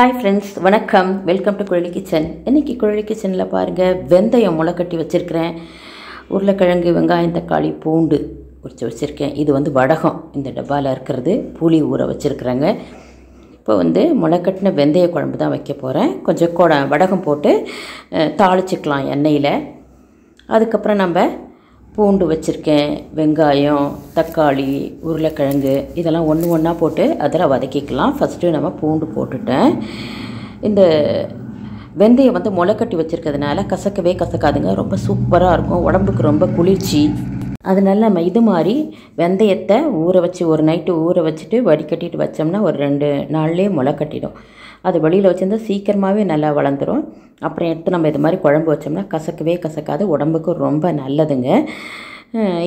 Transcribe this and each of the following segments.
Hi friends, welcome. Welcome to Kuzhali Kitchen. I am Kuzhali Kitchen. I am going to show you இந்த வெந்தயம் வந்து மொளக்கட்டி வச்சிருக்கிறதுனால கசக்கவே கசக்காதுங்க ரொம்ப சூப்பரா இருக்கும் உடம்புக்கு ரொம்ப குளிர்ச்சி அதனால நம்ம இது மாதிரி வெந்தயத்தை ஊற வச்சு ஒரு நைட் ஊற வச்சிட்டு வடிகட்டிட்டு வச்சோம்னா ஒரு 2 நாள்லயே மொளக்கட்டிடும் அது வெளியில வச்சிருந்தா சீக்கிரமாவே நல்லா வளந்துரும் அப்புறம் எடுத்து நம்ம இது மாதிரி குழம்பு வச்சோம்னா கசக்கவே கசக்காது உடம்புக்கு ரொம்ப நல்லதுங்க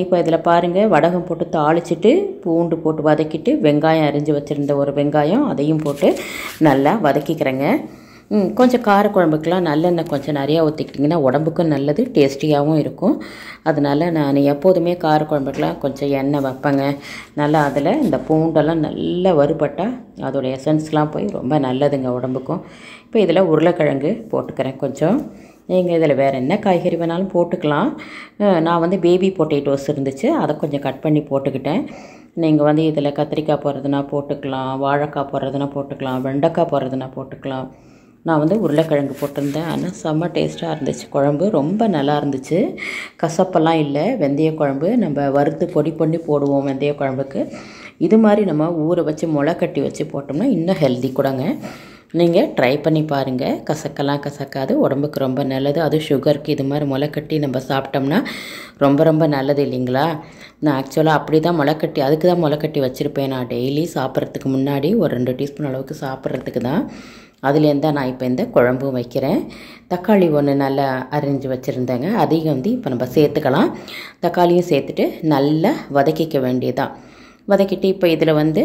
இப்போ இதல பாருங்க வடகம் போட்டு தாளிச்சிட்டு பூண்டு போட்டு வதக்கிட்டு வெங்காயம் அரிஞ்சு வச்சிருந்த ஒரு வெங்காயம் அதையும் போட்டு நல்லா வதக்கிக்கறங்க கொஞ்சம் கார குழம்புக்குலாம் நல்லெண்ணெய் கொஞ்சம் நிறைய ஊத்திக்கிட்டீங்கன்னா உடம்புக்கு நல்லது டேஸ்டியாவும் இருக்கும் அதனால நான் எப்பவுமே கார குழம்புக்குலாம் கொஞ்சம் எண்ணெய் வைப்பேங்க நல்லா அதுல இந்த பூண்டெல்லாம் நல்லா வறுபட்டா அதோட எசன்ஸ்லாம் போய் ரொம்ப நல்லதுங்க உடம்புக்கு இப்போ இதல உருளைக்கிழங்கு போட்டுக்கறேன் கொஞ்சம் நீங்க இதல வேற என்ன காய்கறி வேணாலும் போட்டுக்கலாம் நான் வந்து பேபி பொட்டேட்டோஸ் இருந்துச்சு அத கொஞ்சம் கட் பண்ணி போட்டுக்கிட்டேன் நீங்க வந்து இதல கத்திரிக்காய் போறதுனா போட்டுக்கலாம் வாழைக்காய் போறதுனா போட்டுக்கலாம் வெண்டைக்காய் போறதுனா போட்டுக்கலாம் நான் வந்து உருளைக்கிழங்கு போட்டுந்தேன் ஆனா செம டேஸ்டா இருந்துச்சு குழம்பு ரொம்ப நல்லா இருந்துச்சு கசப்பெல்லாம் இல்ல வெந்தய குழம்பு நம்ம வறுத்து பொடி பண்ணி போடுவோம் வெந்தய குழம்புக்கு இது மாதிரி நம்ம ஊற வச்சு முளை கட்டி வச்சு போட்டோம்னா இன்னும் ஹெல்தி கூடங்க நீங்க ட்ரை பண்ணி பாருங்க கசக்கலாம் கசக்காது உடம்புக்கு ரொம்ப நல்லது அது சுகருக்கு இது மாதிரி முளை கட்டி நம்ம சாப்பிட்டோம்னா ரொம்ப ரொம்ப நல்லது இல்லீங்களா நான் एक्चुअली அப்படிதான் முளை கட்டி அதுக்கு தான் முளை கட்டி வச்சிருப்பேன் நான் டெய்லி சாப்பிறதுக்கு முன்னாடி ஒரு 2 டீஸ்பூன் அளவுக்கு சாப்பிறதுக்கு தான் அதிலேந்தா நான் இப்போ இந்த குழம்பு வைக்கிறேன் தக்காளி ஒண்ணு நல்லா அரிஞ்சு வச்சிருந்தேங்க அதையும் வந்து இப்போ நம்ம சேர்த்துக்கலாம் தக்காளியை சேர்த்துட்டு நல்லா வதக்கிக்க வேண்டியதான் வதக்கிட்டு இப்போ இதல வந்து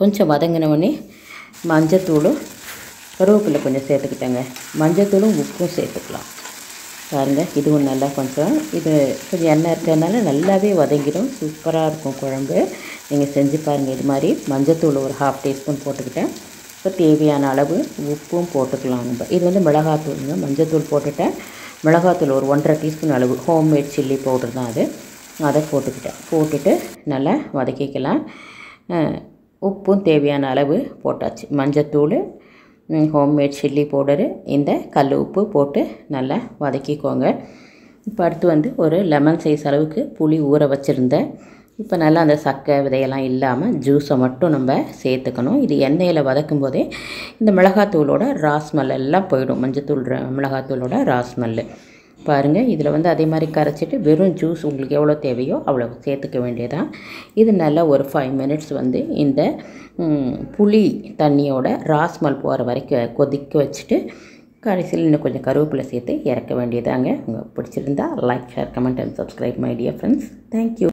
கொஞ்சம் வதங்கன உடனே மஞ்சள் தூளும் கருவேப்பிலை கொஞ்சம் சேர்த்துக்கிட்டேங்க மஞ்சள் தூளும் உப்பும் சேர்த்துக்கலாம் பாருங்க இதுவும் நல்லா கொஞ்சம் எண்ணெய் இருக்கறனால நல்லாவே வதங்கிடும் சூப்பரா இருக்கும் குழம்பு நீங்க செஞ்சு பாருங்க இது மாதிரி மஞ்சள் தூள் ஒரு 1/2 டீஸ்பூன் போட்டுக்கிட்டேன் இப்ப தேவையான அளவு உப்பும் போட்டுக்கலாம் நம்ம இது வந்து மிளகாய் தூளுங்க மஞ்சள் தூள் போட்டுட்டேன் மிளகாய் தூள் ஒரு 1/2 டீஸ்பூன் அளவு ஹோம் மேட் chilli powder தான் அது அத போட்டுக்கிட்டேன் போட்டுட்டு நல்லா வதக்கிக்கலாம் உப்பும் தேவையான அளவு போட்டாச்சு மஞ்சள் தூள் ஹோம் மேட் chilli powder இந்த கல் உப்பு போட்டு நல்லா வதக்கிக்கோங்க இப்போ அடுத்து வந்து ஒரு லெமன் சைஸ் அளவுக்கு புளி ஊற வச்சிருந்தேன் இப்போ நல்லா அந்த சக்கை விதையெல்லாம் இல்லாம ஜூஸை மட்டும் நம்ம சேர்த்துக்கணும் இது எண்ணெயில வதக்கும்போதே இந்த மிளகாய் தூளோட ரா ஸ்மெல் எல்லாம் போய்டும் மஞ்சள் தூள் மிளகாய் தூளோட ரா ஸ்மெல் பாருங்க இதல வந்து அதே மாதிரி கரச்சிட்டு வெறும் ஜூஸ் உங்களுக்கு எவ்வளவு தேவையோ அவ்வளவு சேர்த்துக்க வேண்டியதான் இது நல்லா ஒரு 5 minutes வந்து இந்த புளி தண்ணியோட ராஸ்மல் போற வரைக்கும் கொதிக்க வச்சிட்டு கடைசில இன்னும் கொஞ்சம் கருவேப்பிலை சேர்த்து இறக்க வேண்டியதாங்க உங்களுக்கு பிடிச்சிருந்தா like share comment and subscribe my dear friends thank you